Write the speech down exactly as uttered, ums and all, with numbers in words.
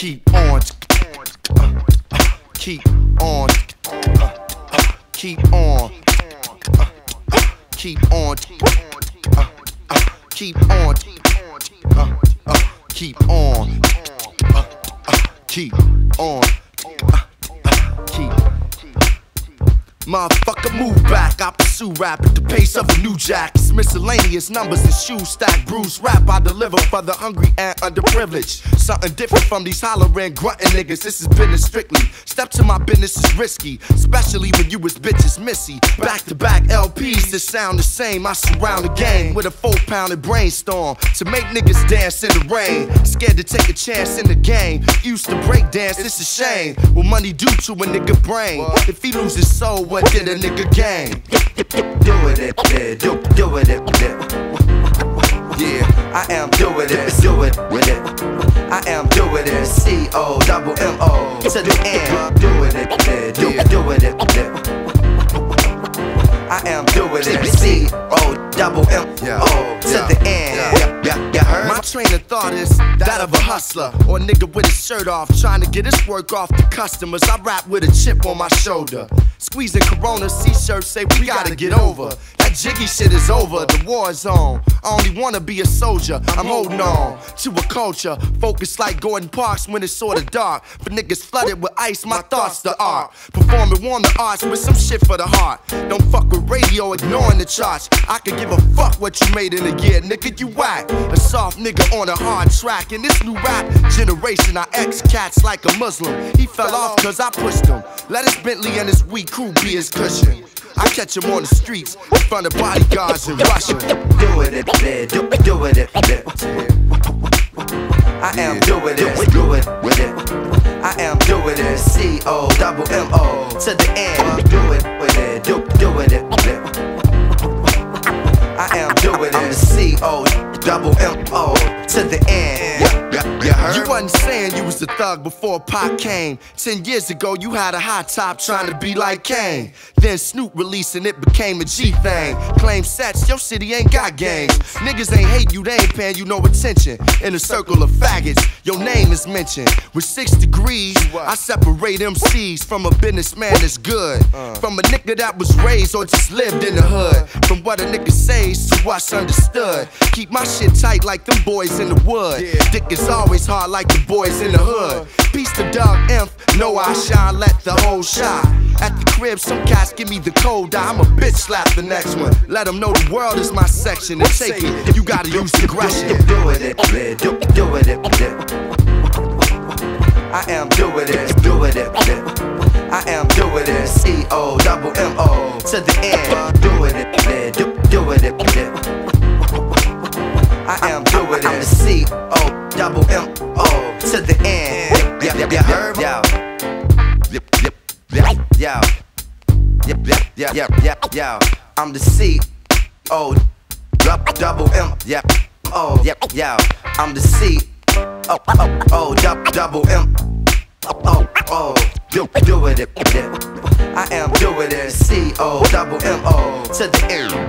Keep on, uh, uh, keep on, uh, uh, keep on, uh, uh, keep on, uh, uh, keep on, uh, uh, keep on, uh, uh, keep on, uh, uh, keep. Motherfucker, move back. I pursue rap at the pace of a new jack. It's miscellaneous numbers and shoes stack. Bruised rap I deliver for the hungry and underprivileged. Something different from these hollering, grunting niggas. This is business strictly. Step to my business is risky, especially when you was bitches missy. Back to back L Ps that sound the same. I surround the game with a four pounded brainstorm to make niggas dance in the rain. Scared to take a chance in the game. Used to break dance, it's a shame. Well, money due to a nigga brain. If he loses his soul, what did a nigga gain? Doing it, yeah, do, doing it, yeah. Yeah, I am doing it, doing it. I am doing it, C O double M O to the end. Doing it, yeah, do, doing it, yeah. I am doing it, C O double M O to the end. Yeah, yeah, heard? My train of thought is that of a hustler or a nigga with his shirt off, trying to get his work off to customers. I rap with a chip on my shoulder. Squeezing Corona, C-shirts say we gotta get over. That jiggy shit is over, the war's on. I only wanna be a soldier, I'm holding on to a culture. Focused like Gordon Parks when it's sorta dark. For niggas flooded with ice, my thoughts the art. Performing warm the arts with some shit for the heart. Don't fuck with radio, ignoring the charts. I could give a fuck what you made in a year, nigga, you whack. A soft nigga on a hard track. In this new rap generation, I ex cats like a Muslim. He fell off cause I pushed him. Let his Bentley and his weak crew be his cushion. I catch him on the streets in front of bodyguards in Russia. Doing it, yeah, do, doing it, yeah. I am doing it, doing it. I am doing it, C O double M O to the end. Doing it, do, doing it. I am doing it, C O double M O to the end. You wasn't saying you was a thug before Pop came. Ten years ago, you had a hot top trying to be like Kane. Then Snoop released and it became a G thing. Claim sets, your city ain't got gangs. Niggas ain't hate you, they ain't paying you no attention. In a circle of faggots, your name is mentioned. With six degrees, I separate M Cs from a businessman that's good. From a nigga that was raised or just lived in the hood. From what a nigga says to what's understood. Keep my shit tight like them boys in the wood. Dick is always hard like the boys in the hood. Peace to Doug Imp, know I shine, let the whole shine. At the crib, some cats give me the cold eye. I'm a bitch slap the next one. Let them know the world is my section and take it. You gotta use aggression. Doing it, yeah, do, doing it, yeah. I am doing it, doing it, yeah. I am doing it, C O double M O to the end. Doing it, yeah, do, doing it, yeah. I am doing it, C O double M O to the end. Yeah, yeah, heard? Yeah, yeah, yeah, yeah, yeah, yeah, yeah. I'm the C O double M. Yeah, oh, yeah, yeah. I'm the C O O double M. Oh, oh, do do it, I am doing it, C O double M O to the end.